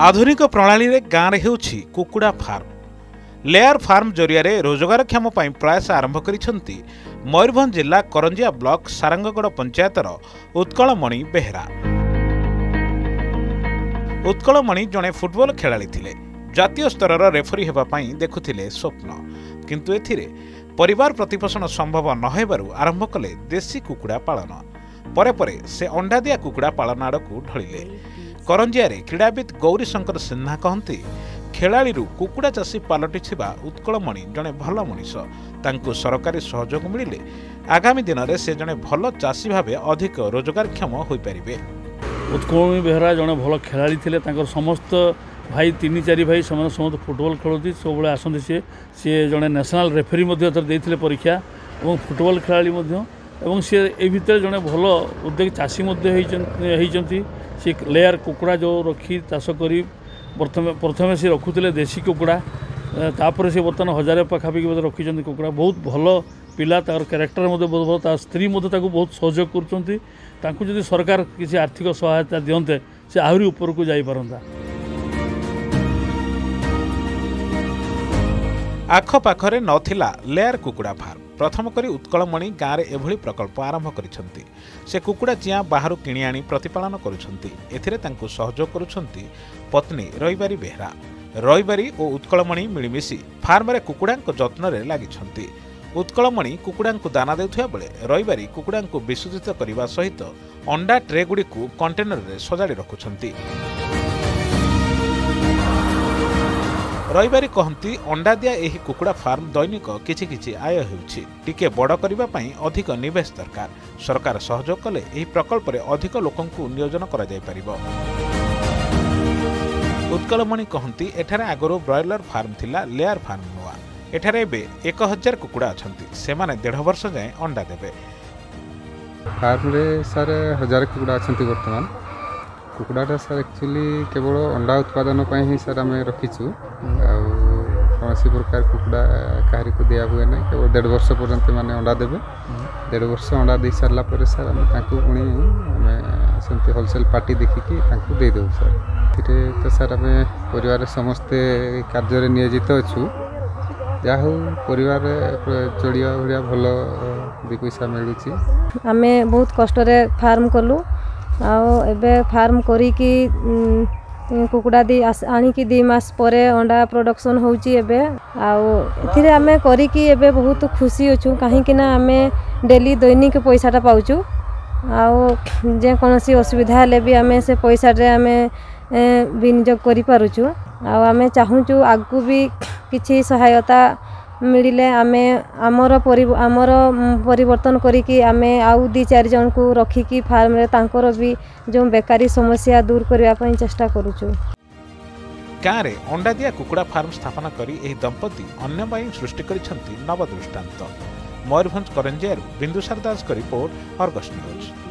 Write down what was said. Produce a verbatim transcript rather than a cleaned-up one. आधुनिक प्रणाली रे गाँव हेउछि कुकुड़ा फार्म लेयर फार्म जरिया रोजगारक्षम प्रयास आरंभ करिसेंती मयूरभंज जिला करंजिया ब्लॉक सारंगगढ़ पंचायतर उत्कलमणि बेहेरा। उत्कलमणि जड़े फुटबॉल खेलाड़ी थिले। जातीय स्तर रेफरी हेबा पई देखुथिले स्वप्न, किंतु एथिरे परिवार प्रतिपोषण संभव नहेबारु आरंभ कले देशी कुकुड़ा पालन। परे परे से अंडादिया कुकुड़ा पालन आड़कू ढलिले। करंजिया क्रीड़ाविद गौरीशंकर सिन्हा कहते खेलाड़ी कुकुड़ा चाषी पलटि उत्कलमणि जड़े भल मनीष। तांकु सरकारी सहयोग मिले आगामी दिन में से जड़े भल चाषी भाव अधिक रोजगारक्षम हो पारे। उत्कलमणि बेहेरा जड़े भल खेलाड़ी थे। समस्त भाई तीन चार भाई समस्त समस्त फुटबॉल खेलती सब आसती सी सी जड़े नेशनल रेफरी देते परीक्षा और फुटबॉल खेला एवं सी ए भर जड़े भल उद्योग चाषी होती। सी लेयर कुकुड़ा जो रखी चाष कर प्रथम सी रखुले देशी कुकुड़ा तापर से बर्तमान हजार पखापाखि रखी कुकुड़ा बहुत भल पिला क्यारेक्टर बहुत भल तार स्त्री बहुत सहयोग कर सरकार किसी आर्थिक सहायता दियंते से आहरी उपरकू जापरता। आखपाखे नथिला लेयर कुकुड़ा फार्म। प्रथम करी उत्कलमणि गाँव में एभली प्रकल्प आरंभ करिसेंती। से कुकुड़ा चिया बाहर किणी आनी प्रतिपालन करुछंती। एथिरे तांकु सहयोग करुछंती पत्नी रविबारी बेहेरा। रविबारी और उत्कलमणि मिलिमिशि फार्म रे कुकुड़ा जत्न रे लागिछंती। उत्कलमणि कुकुड़ा दाना देउथिया बेले रविबारी कुकुड़ा विशुद्धित करने सहित अंडा ट्रे गुडी कंटेनर रे सजाड़ी रखुछंती। रविबारी कहती अंडा दिया यही कुकुड़ा फार्म दैनिक किछि किछि आय हेउछि। टिके बड़ करिबा पई अधिक निवेश दरकार। सरकार सहयोग कले एही प्रकल्प रे अधिक लोकंकु नियोजन करा जाय परिबो। उत्कलमणि कहती एठारे आगरो ब्रॉयलर फार्म थिला लेयर फार्म नुआ। एठारे एबे एक हजार कुकुड़ा अछंती। सेमाने डेढ़ वर्ष जाय अंडा देबे। फार्म रे सारे हजार कुकुड़ा अछंती वर्तमान। कुकुड़ाटा सर एक्चुअली केवल अंडा उत्पादन ही सर आम रखीचु। आसी प्रकार कुकुड़ा कहारी को दिया हुए ना। केवल डेढ़ वर्ष पर्यंत माने अंडा देवे। डेढ़ वर्ष अंडा दे सारापर सर आम से होलसेल पार्टी देखिकी देदेव सर। ये तो सर आम पर समस्ते कार्य नियोजित अच्छु। जहा हूँ पर चलिया भाया भल दु पैसा मिलूँ। आम बहुत कष्ट फार्म कलु आउ एबे फार्म करिकी कुकुड़ा दी आनिकी दी मास परे अंडा प्रोडक्शन होउची। एबे आउ एथिरे आमे करिकी एबे बहुत खुशी अछु काहेकि ना आमे डेली दैनिक पैसाटा पाउचु। आउ जे कोनोसी असुविधा हेले भी आमे से पैसा रे आमे विनियोग करि पारुचु। आउ आमे चाहुचु आगु भी किछि सहायता मिले आमे आमर आमर परिवर्तन करिकी आमे आउ दी चार जन को रखिकी फार्म रे तांकर भी जो बेकारी समस्या दूर करबा पई चेष्टा करूछु। कारे अंडा दिया कुकुड़ा फार्म स्थापना करी एही दंपति अन्य बाई सृष्टि करिसंती नव दृष्टांत। मयूरभंज करंजिया बिंदुसार दास की रिपोर्ट अर्गस न्यूज।